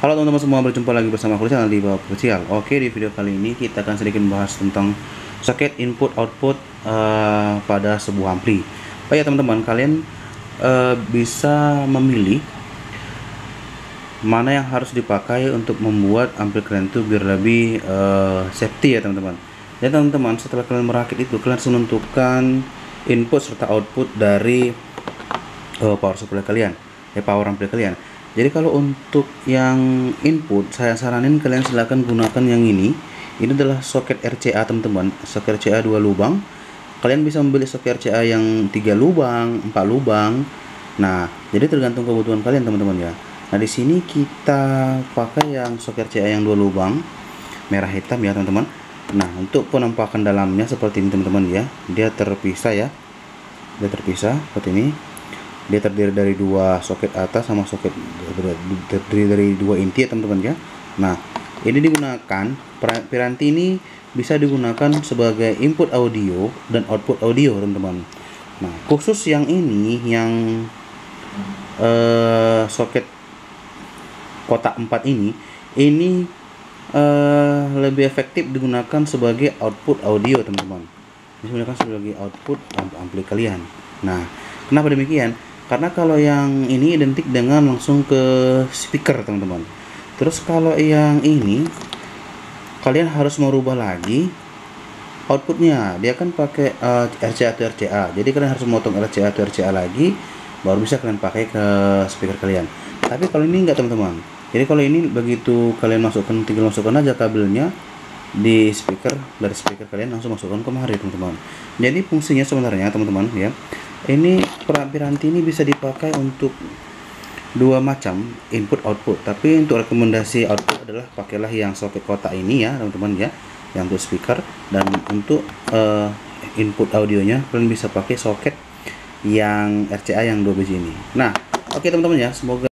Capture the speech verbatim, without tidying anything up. Halo teman-teman semua, berjumpa lagi bersama aku di channel di bawah Official. Oke, di video kali ini kita akan sedikit membahas tentang soket input output uh, pada sebuah ampli. Oh ya teman-teman, kalian uh, bisa memilih mana yang harus dipakai untuk membuat ampli kalian itu biar lebih uh, safety ya teman-teman. Dan teman-teman, setelah kalian merakit itu, kalian harus menentukan input serta output dari uh, power supply kalian, ya power ampli kalian. Jadi kalau untuk yang input, saya saranin kalian silahkan gunakan yang ini. Ini adalah soket R C A teman-teman, soket R C A dua lubang. Kalian bisa membeli soket R C A yang tiga lubang, empat lubang. Nah, jadi tergantung kebutuhan kalian teman-teman ya. Nah, di sini kita pakai yang soket R C A yang dua lubang, merah hitam ya teman-teman. Nah, untuk penampakan dalamnya seperti ini teman-teman ya. Dia terpisah ya. Dia terpisah seperti ini. Dia terdiri dari dua soket atas sama soket terdiri dari dua inti ya teman-teman ya. Nah, ini digunakan piranti ini bisa digunakan sebagai input audio dan output audio teman-teman. Nah, khusus yang ini yang eh, soket kotak empat ini ini eh, lebih efektif digunakan sebagai output audio teman-teman. Digunakan sebagai output ampli kalian. Nah, kenapa demikian? Karena kalau yang ini identik dengan langsung ke speaker teman-teman. Terus kalau yang ini kalian harus merubah lagi outputnya. Dia kan pakai uh, R C A atau R C A. Jadi kalian harus memotong R C A atau R C A lagi, baru bisa kalian pakai ke speaker kalian. Tapi kalau ini enggak teman-teman. Jadi kalau ini begitu kalian masukkan, tinggal masukkan aja kabelnya di speaker, dari speaker kalian langsung masukkan kemari teman-teman. Jadi fungsinya sebenarnya teman-teman ya, ini piranti ini bisa dipakai untuk dua macam input output, tapi untuk rekomendasi output adalah pakailah yang soket kotak ini ya teman-teman ya, yang untuk speaker. Dan untuk uh, input audionya kalian bisa pakai soket yang R C A yang dua biji ini. Nah, oke teman-teman ya, semoga